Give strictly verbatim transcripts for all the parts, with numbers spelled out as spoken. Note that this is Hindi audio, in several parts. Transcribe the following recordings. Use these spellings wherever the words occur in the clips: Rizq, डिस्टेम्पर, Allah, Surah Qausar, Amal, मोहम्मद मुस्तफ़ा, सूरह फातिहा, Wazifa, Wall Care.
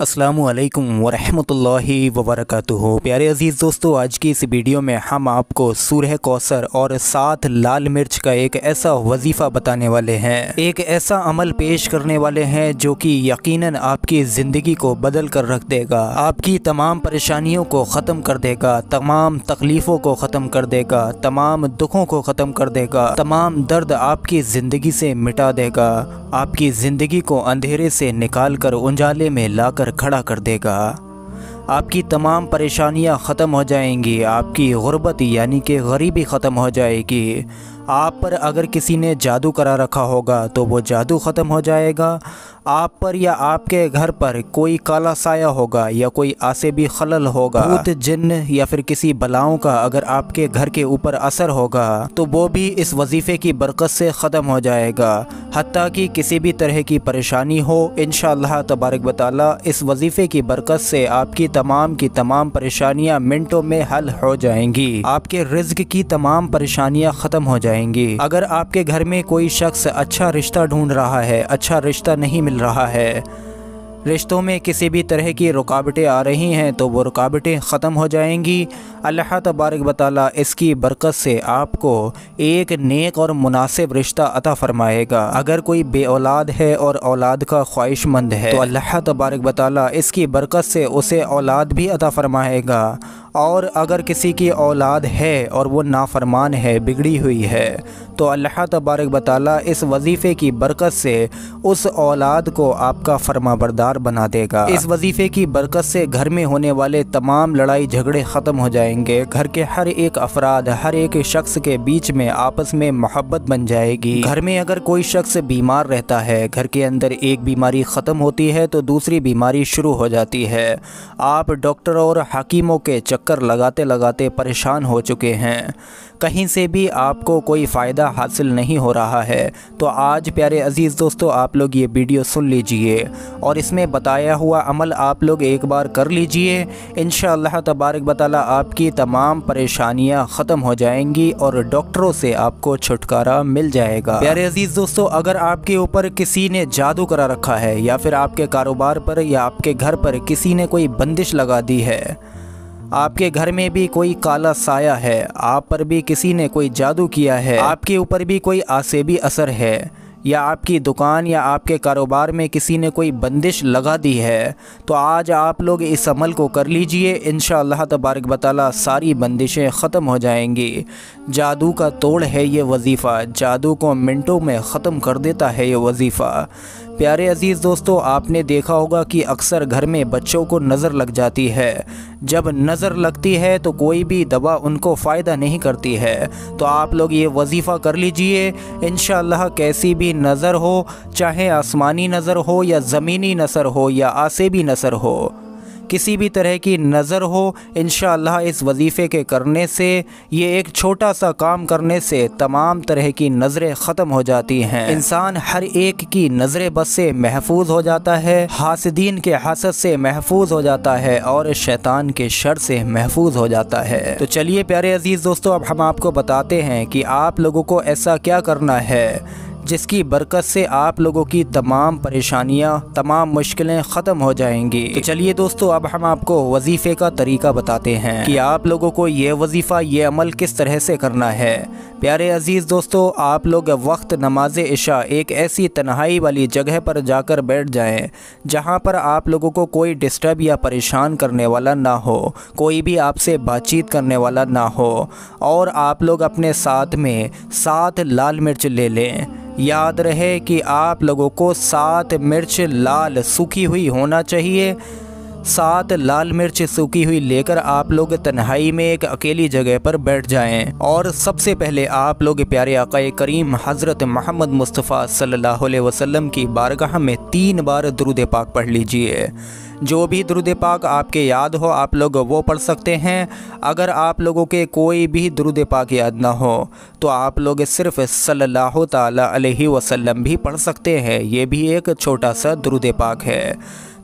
अस्सलामु अलैकुम वरहमतुल्लाहि वबरकातुहू। प्यारे अज़ीज़ दोस्तों, आज की इस वीडियो में हम आपको सूरह कौसर और साथ लाल मिर्च का एक ऐसा वजीफ़ा बताने वाले हैं, एक ऐसा अमल पेश करने वाले हैं जो कि यकीनन आपकी ज़िंदगी को बदल कर रख देगा, आपकी तमाम परेशानियों को ख़त्म कर देगा, तमाम तकलीफ़ों को ख़त्म कर देगा, तमाम दुखों को ख़त्म कर देगा, तमाम दर्द आपकी ज़िंदगी से मिटा देगा, आपकी ज़िंदगी को अंधेरे से निकाल कर उजाले में ला कर खड़ा कर देगा। आपकी तमाम परेशानियां ख़त्म हो जाएंगी, आपकी गुर्बत यानी कि गरीबी ख़त्म हो जाएगी। आप पर अगर किसी ने जादू करा रखा होगा तो वो जादू ख़त्म हो जाएगा। आप पर या आपके घर पर कोई काला साया होगा या कोई आसेबी खलल होगा, भूत जिन या फिर किसी बलाओं का अगर आपके घर के ऊपर असर होगा तो वो भी इस वजीफ़े की बरकत से ख़त्म हो जाएगा। हत्ता कि किसी भी तरह की परेशानी हो, इंशाअल्लाह तबारक व तआला इस वजीफ़े की बरकत से आपकी तमाम की तमाम परेशानियाँ मिनटों में हल हो जाएंगी, आपके रिज्क की तमाम परेशानियाँ ख़त्म हो जाएंगी। अगर आपके घर में कोई शख्स अच्छा रिश्ता ढूंढ रहा है, अच्छा रिश्ता नहीं मिल रहा है, रिश्तों में किसी भी तरह की रुकावटें आ रही हैं तो वो रुकावटें ख़त्म हो जाएंगी। अल्लाह तबारक व तआला इसकी बरकत से आपको एक नेक और मुनासिब रिश्ता अता फ़रमाएगा। अगर कोई बे औलाद है और औलाद का ख्वाहिशमंद है तो अल्लाह तबारक व तआला इसकी बरकत से उसे औलाद भी अता फ़रमाएगा। और अगर किसी की औलाद है और वो नाफरमान है, बिगड़ी हुई है, तो अल्लाह तबारक व तआला इस वजीफ़े की बरकत से उस औलाद को आपका फरमाबरदार बना देगा। इस वजीफ़े की बरकत से घर में होने वाले तमाम लड़ाई झगड़े ख़त्म हो जाएंगे, घर के हर एक अफराद, हर एक शख्स के बीच में आपस में मोहब्बत बन जाएगी। घर में अगर कोई शख्स बीमार रहता है, घर के अंदर एक बीमारी ख़त्म होती है तो दूसरी बीमारी शुरू हो जाती है। आप डॉक्टरों और हकीमों के कर लगाते लगाते परेशान हो चुके हैं, कहीं से भी आपको कोई फ़ायदा हासिल नहीं हो रहा है, तो आज प्यारे अज़ीज़ दोस्तों आप लोग ये वीडियो सुन लीजिए और इसमें बताया हुआ अमल आप लोग एक बार कर लीजिए। इंशाअल्लाह तबारक व तआला आपकी तमाम परेशानियां ख़त्म हो जाएंगी और डॉक्टरों से आपको छुटकारा मिल जाएगा। प्यारे अज़ीज़ दोस्तों, अगर आपके ऊपर किसी ने जादू करा रखा है या फिर आपके कारोबार पर या आपके घर पर किसी ने कोई बंदिश लगा दी है, आपके घर में भी कोई काला साया है, आप पर भी किसी ने कोई जादू किया है, आपके ऊपर भी कोई आसेबी असर है, या आपकी दुकान या आपके कारोबार में किसी ने कोई बंदिश लगा दी है, तो आज आप लोग इस अमल को कर लीजिए। इंशाअल्लाह तबारक व तआला सारी बंदिशें ख़त्म हो जाएंगी। जादू का तोड़ है ये वजीफ़ा, जादू को मिनटों में ख़त्म कर देता है ये वजीफ़ा। प्यारे अज़ीज़ दोस्तों, आपने देखा होगा कि अक्सर घर में बच्चों को नज़र लग जाती है, जब नज़र लगती है तो कोई भी दवा उनको फ़ायदा नहीं करती है, तो आप लोग ये वजीफ़ा कर लीजिए। इंशाअल्लाह कैसी भी नज़र हो, चाहे आसमानी नज़र हो या ज़मीनी नज़र हो या आसेबी नज़र हो, किसी भी तरह की नज़र हो, इंशाअल्लाह इस वजीफ़े के करने से, ये एक छोटा सा काम करने से तमाम तरह की नज़रें ख़त्म हो जाती हैं। इंसान हर एक की नज़रें बस से महफूज हो जाता है, हासदीन के हसद से महफूज हो जाता है और शैतान के शर से महफूज हो जाता है। तो चलिए प्यारे अज़ीज़ दोस्तों, अब हम आपको बताते हैं कि आप लोगों को ऐसा क्या करना है जिसकी बरकत से आप लोगों की तमाम परेशानियां, तमाम मुश्किलें ख़त्म हो जाएंगी। तो चलिए दोस्तों, अब हम आपको वजीफ़े का तरीका बताते हैं कि आप लोगों को ये वजीफ़ा, ये अमल किस तरह से करना है। प्यारे अज़ीज़ दोस्तों, आप लोग वक्त नमाज इशा एक ऐसी तन्हाई वाली जगह पर जाकर बैठ जाएं जहां पर आप लोगों को कोई डिस्टर्ब या परेशान करने वाला ना हो, कोई भी आपसे बातचीत करने वाला ना हो, और आप लोग अपने साथ में सात लाल मिर्च ले लें। याद रहे कि आप लोगों को सात मिर्च लाल सूखी हुई होना चाहिए। सात लाल मिर्च सूखी हुई लेकर आप लोग तन्हाई में एक अकेली जगह पर बैठ जाएं और सबसे पहले आप लोग प्यारे आकाए करीम हज़रत मोहम्मद मुस्तफ़ा सल्लल्लाहु अलैहि वसल्लम की बारगाह में तीन बार दुरूद पाक पढ़ लीजिए। जो भी दुरूद पाक आपके याद हो आप लोग वो पढ़ सकते हैं। अगर आप लोगों के कोई भी दुरूद पाक याद ना हो तो आप लोग सिर्फ़ सल्लल्लाहु ताला अलैहि वसल्लम भी पढ़ सकते हैं, ये भी एक छोटा सा दुरूद पाक है।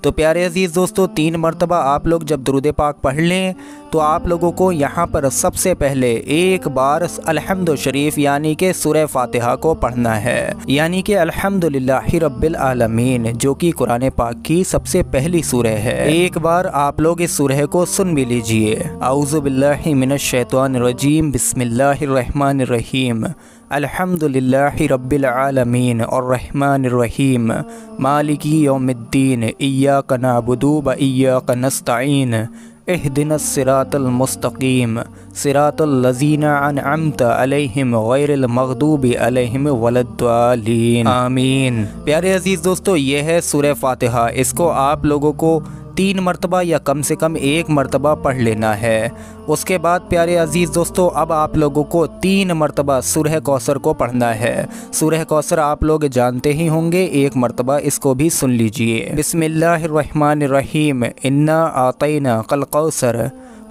तो प्यारे अजीज़ दोस्तों, तीन मरतबा आप लोग जब दुरूद पाक पढ़ लें तो आप लोगों को यहाँ पर सबसे पहले एक बार अलहम्दु शरीफ यानी कि सूरह फातिहा को पढ़ना है, यानी कि अल्हम्दुलिल्लाहि रब्बिल आलमीन जो कि कुरान पाक की सबसे पहली सूरह है। एक बार आप लोग इस सूरह को सुन भी लीजिए। औज़ु बिल्लाहि मिनश शैतानिर रजीम, बिस्मिल्लाहिर रहमानिर रहीम, अल्हम्दुलिल्लाहि रब्बिल आलमीन अर्रहमानिर रहीम, मालिकी यौमिद्दीन, इय्याक नअबुदु व इय्याक नस्तईन, इहदिनस सिरातल मुस्तकीम, सिरातल लज़ीना अनअमत अलैहिम गैरिल मग़दूबि अलैहिम वलद्दालीन, आमीन। प्यारे अज़ीज़ दोस्तों, यह है सूरह फातिहा। इसको आप लोगों को तीन मरतबा या कम से कम एक मरतबा पढ़ लेना है। उसके बाद प्यारे अजीज़ दोस्तों, अब आप लोगों को तीन मरतबा सूरह कौसर को पढ़ना है। सूरह कौसर आप लोग जानते ही होंगे, एक मरतबा इसको भी सुन लीजिए। बिस्मिल्लाहिर्रहमानिर्रहीम, इन्ना आतैना कल कौसर,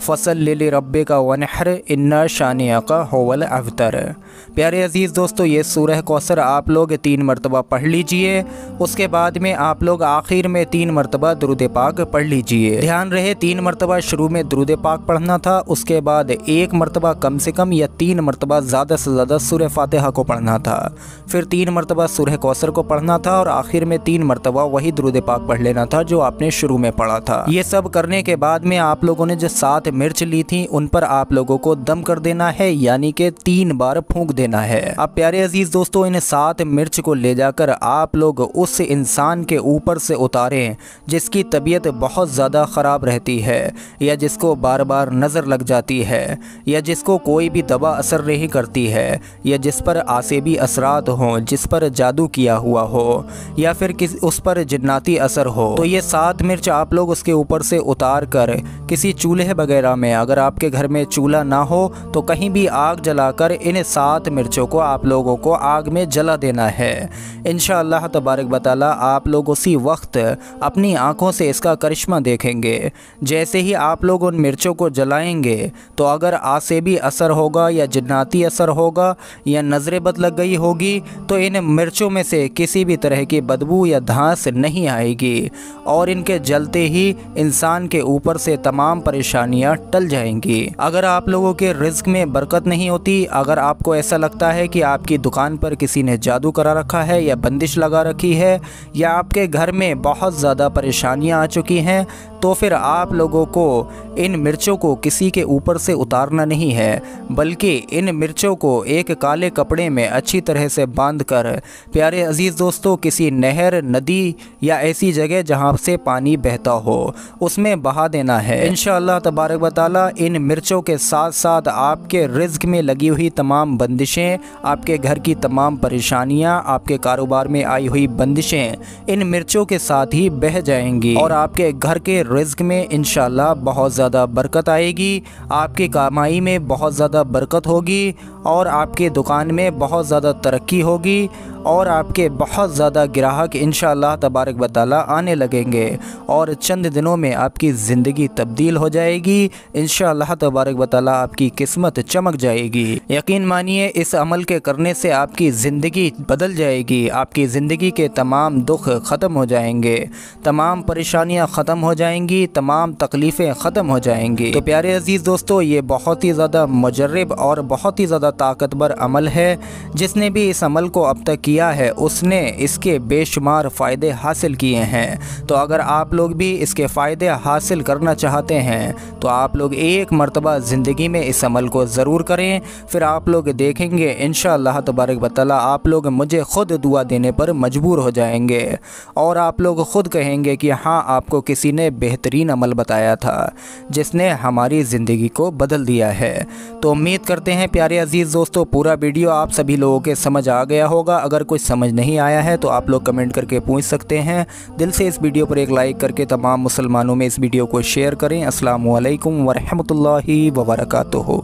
फसल लिली रब्बे का वनहर, इन्ना शानिया का होवल अवतर। प्यारे अजीज़ दोस्तों, ये सूरह कौसर आप लोग तीन मरतबा पढ़ लीजिए। उसके बाद में आप लोग आखिर में तीन मरतबा दुरूद पाक पढ़ लीजिए। ध्यान रहे, तीन मरतबा शुरू में दुरूद पाक पढ़ना था, उसके बाद एक मरतबा कम से कम या तीन मरतबा ज़्यादा से ज़्यादा सूरह फातिहा को पढ़ना था, फिर तीन मरतबा सूरह कौसर को पढ़ना था और आखिर में तीन मरतबा वही दुरूद पाक पढ़ लेना था जो आपने शुरू में पढ़ा था। ये सब करने के बाद में आप लोगों ने जो सात मिर्च ली थी उन पर आप लोगों को दम कर देना है, यानी कि तीन बार फूंक देना है। अब प्यारे अजीज दोस्तों, इन सात मिर्च को ले जाकर आप लोग उस इंसान के ऊपर से उतारें जिसकी तबीयत बहुत ज़्यादा ख़राब रहती है, या जिसको बार बार नज़र लग जाती है, या जिसको कोई भी दवा असर नहीं करती है, या जिस पर आसेबी असरात हों, जिस पर जादू किया हुआ हो, या फिर किस उस पर जिन्नाती असर हो। तो ये सात मिर्च आप लोग उसके ऊपर से उतार कर किसी चूल्हे वगैरह में, अगर आपके घर में चूल्हा ना हो तो कहीं भी आग जलाकर इन सात मिर्चों को आप लोगों को आग में जला देना है। इंशाअल्लाह तबारक व तआला आप लोग उसी वक्त अपनी आंखों से इसका करिश्मा देखेंगे। जैसे ही आप लोग उन मिर्चों को जलाएंगे तो अगर आसेबी असर होगा या जिन्नाती असर होगा या नज़रें बद लग गई होगी तो इन मिर्चों में से किसी भी तरह की बदबू या धांस नहीं आएगी और इनके जलते ही इंसान के ऊपर से तमाम परेशानी टल जाएंगी। अगर आप लोगों के रिज्क में बरकत नहीं होती, अगर आपको ऐसा लगता है कि आपकी दुकान पर किसी ने जादू करा रखा है या बंदिश लगा रखी है या आपके घर में बहुत ज़्यादा परेशानियां आ चुकी हैं, तो फिर आप लोगों को इन मिर्चों को किसी के ऊपर से उतारना नहीं है, बल्कि इन मिर्चों को एक काले कपड़े में अच्छी तरह से बांधकर प्यारे अजीज़ दोस्तों किसी नहर, नदी या ऐसी जगह जहाँ से पानी बहता हो उसमें बहा देना है। इंशाअल्लाह तबारक व तआला इन मिर्चों के साथ साथ आपके रिज्क में लगी हुई तमाम बंदिशें, आपके घर की तमाम परेशानियाँ, आपके कारोबार में आई हुई बंदिशें इन मिर्चों के साथ ही बह जाएंगी और आपके घर के रिज्क में इंशाल्लाह बहुत ज़्यादा बरकत आएगी, आपकी कमाई में बहुत ज़्यादा बरकत होगी और आपके दुकान में बहुत ज़्यादा तरक्की होगी और आपके बहुत ज़्यादा ग्राहक इंशाल्लाह तबारक व तआला आने लगेंगे और चंद दिनों में आपकी ज़िंदगी तब्दील हो जाएगी। इंशाल्लाह तबारक व तआला आपकी किस्मत चमक जाएगी। यकीन मानिए, इस अमल के करने से आपकी ज़िंदगी बदल जाएगी, आपकी ज़िंदगी के तमाम दुख ख़त्म हो जाएंगे, तमाम परेशानियाँ ख़त्म हो जाएंगी, तमाम तकलीफ़ें ख़त्म हो जाएंगी। तो प्यारे अजीज़ दोस्तों, ये बहुत ही ज़्यादा मुजर्रब और बहुत ही ज़्यादा ताकतवर अमल है। जिसने भी इस अमल को अब तक किया है उसने इसके बेशुमार फ़ायदे हासिल किए हैं। तो अगर आप लोग भी इसके फ़ायदे हासिल करना चाहते हैं तो आप लोग एक मरतबा ज़िंदगी में इस अमल को ज़रूर करें, फिर आप लोग देखेंगे इंशाअल्लाह तबारक व तआला आप लोग मुझे ख़ुद दुआ देने पर मजबूर हो जाएंगे और आप लोग ख़ुद कहेंगे कि हाँ, आपको किसी ने बेहतरीन अमल बताया था जिसने हमारी ज़िंदगी को बदल दिया है। तो उम्मीद करते हैं प्यारे अजीज़ दोस्तों पूरा वीडियो आप सभी लोगों के समझ आ गया होगा। अगर कुछ समझ नहीं आया है तो आप लोग कमेंट करके पूछ सकते हैं। दिल से इस वीडियो पर एक लाइक करके तमाम मुसलमानों में इस वीडियो को शेयर करें। अस्सलामु अलैकुम वरहमतुल्लाहि वबरकातुहू।